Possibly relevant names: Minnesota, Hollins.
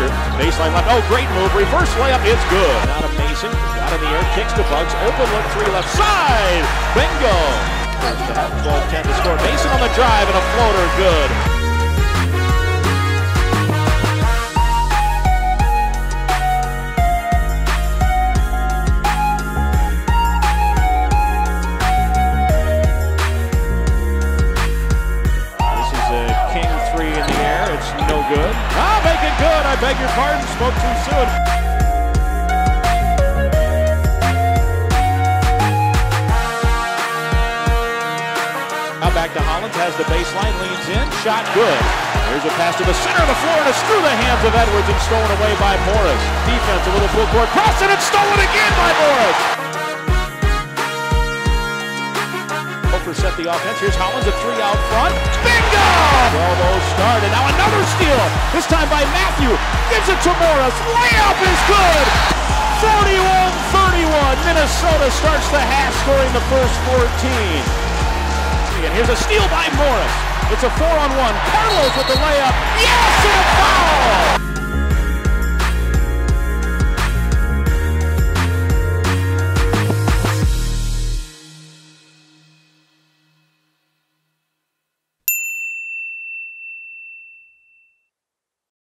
Tucker, baseline left, oh, great move, reverse layup, it's good. Out of Mason, out of the air, kicks to Bugs, open look, three left side, bingo. First to have 12-10 to score, Mason on the drive, and a floater, good. Good. Ah, make it good. I beg your pardon. Spoke too soon. Now back to Hollins. Has the baseline. Leans in. Shot good. Here's a pass to the center of the floor and it's through the hands of Edwards and stolen away by Morris. Defense, a little full court cross and it's stolen again by Morris. Set the offense. Here's Hollins, a three out front. Bingo! Well, started. Now another steal, this time by Matthew. Gives it to Morris. Layup is good! 41-31. Minnesota starts the half scoring the first 14. And here's a steal by Morris. It's a 4-on-1. Carlos with the layup. Yes, and a foul!